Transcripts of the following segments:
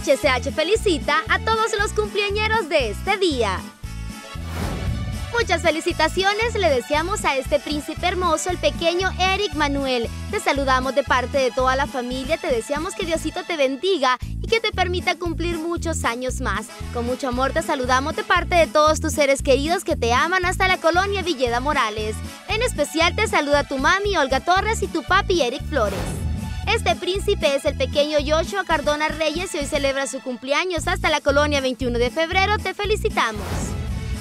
HCH felicita a todos los cumpleañeros de este día. Muchas felicitaciones le deseamos a este príncipe hermoso, el pequeño Eric Manuel. Te saludamos de parte de toda la familia, te deseamos que Diosito te bendiga y que te permita cumplir muchos años más. Con mucho amor te saludamos de parte de todos tus seres queridos que te aman hasta la colonia Villeda Morales. En especial te saluda tu mami Olga Torres y tu papi Eric Flores. Este príncipe es el pequeño Yoshua Cardona Reyes y hoy celebra su cumpleaños hasta la colonia 21 de febrero. Te felicitamos.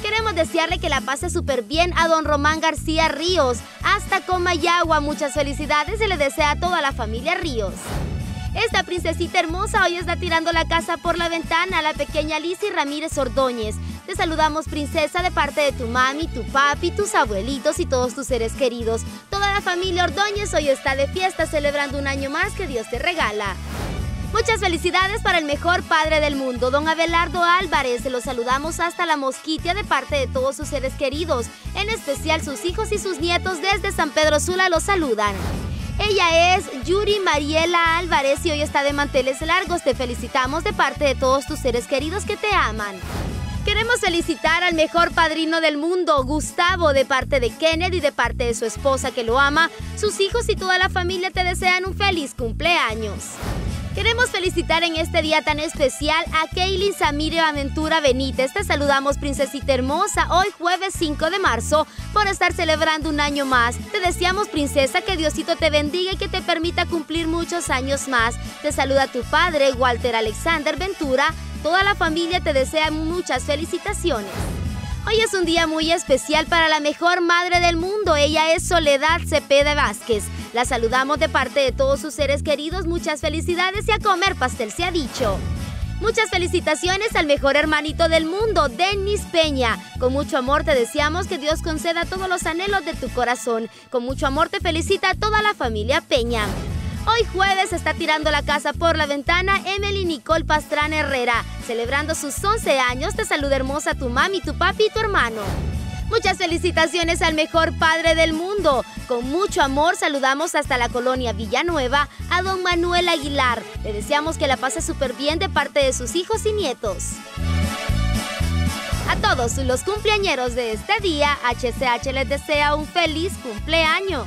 Queremos desearle que la pase súper bien a don Román García Ríos, hasta Comayagua. Muchas felicidades y le desea a toda la familia Ríos. Esta princesita hermosa hoy está tirando la casa por la ventana, a la pequeña Lizzie Ramírez Ordóñez. Te saludamos, princesa, de parte de tu mami, tu papi, tus abuelitos y todos tus seres queridos. Toda la familia Ordóñez hoy está de fiesta celebrando un año más que Dios te regala. Muchas felicidades para el mejor padre del mundo, don Abelardo Álvarez. Los saludamos hasta la Mosquitia de parte de todos sus seres queridos. En especial sus hijos y sus nietos desde San Pedro Sula los saludan. Ella es Yuri Mariela Álvarez y hoy está de manteles largos. Te felicitamos de parte de todos tus seres queridos que te aman. Queremos felicitar al mejor padrino del mundo, Gustavo, de parte de Kenneth y de parte de su esposa que lo ama. Sus hijos y toda la familia te desean un feliz cumpleaños. Queremos felicitar en este día tan especial a Kaylin Samirio Ventura Benítez. Te saludamos, princesita hermosa, hoy jueves 5 de marzo, por estar celebrando un año más. Te deseamos, princesa, que Diosito te bendiga y que te permita cumplir muchos años más. Te saluda tu padre, Walter Alexander Ventura. Toda la familia te desea muchas felicitaciones. Hoy es un día muy especial para la mejor madre del mundo. Ella es Soledad Cepeda Vásquez. La saludamos de parte de todos sus seres queridos. Muchas felicidades y a comer pastel se ha dicho. Muchas felicitaciones al mejor hermanito del mundo, Dennis Peña. Con mucho amor te deseamos que Dios conceda todos los anhelos de tu corazón. Con mucho amor te felicita a toda la familia Peña. Hoy jueves está tirando la casa por la ventana Emily Nicole Pastrán Herrera. Celebrando sus 11 años, te saluda hermosa tu mami, tu papi y tu hermano. Muchas felicitaciones al mejor padre del mundo. Con mucho amor saludamos hasta la colonia Villanueva a don Manuel Aguilar. Le deseamos que la pase súper bien de parte de sus hijos y nietos. A todos los cumpleañeros de este día, HCH les desea un feliz cumpleaños.